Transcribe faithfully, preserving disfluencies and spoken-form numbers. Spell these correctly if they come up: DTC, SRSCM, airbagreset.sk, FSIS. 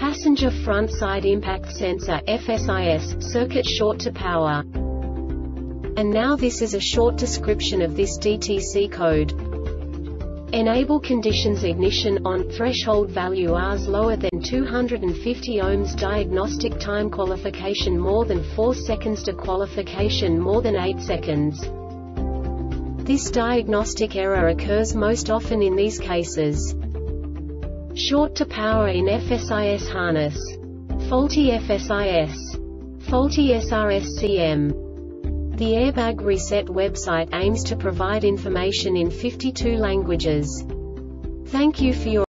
passenger front side impact sensor F S I S, circuit short to power. And now this is a short description of this D T C code. Enable conditions ignition on, threshold value Rs lower than two hundred fifty ohms, diagnostic time qualification more than four seconds to qualification more than eight seconds. This diagnostic error occurs most often in these cases: short to power in F S I S harness, faulty F S I S, faulty S R S C M. The Airbag Reset website aims to provide information in fifty-two languages. Thank you for your